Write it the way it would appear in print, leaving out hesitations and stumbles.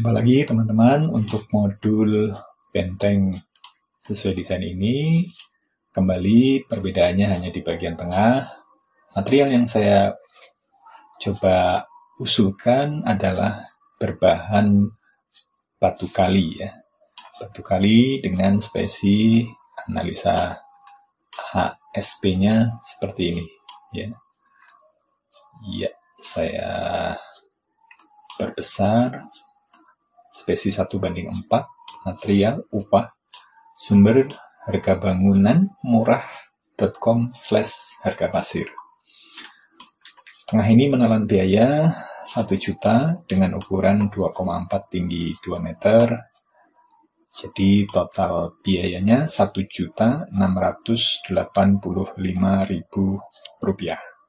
Jumpa lagi teman-teman untuk modul benteng sesuai desain ini. Kembali perbedaannya hanya di bagian tengah. Material yang saya coba usulkan adalah berbahan batu kali ya. Batu kali dengan spesi analisa HSP-nya seperti ini ya. Ya, saya perbesar. Spesi 1:4, material upah, sumber harga bangunan murah.com/hargapasir. Setengah ini menelan biaya 1 juta dengan ukuran 2,4 tinggi 2 meter. Jadi total biayanya Rp1.685.000.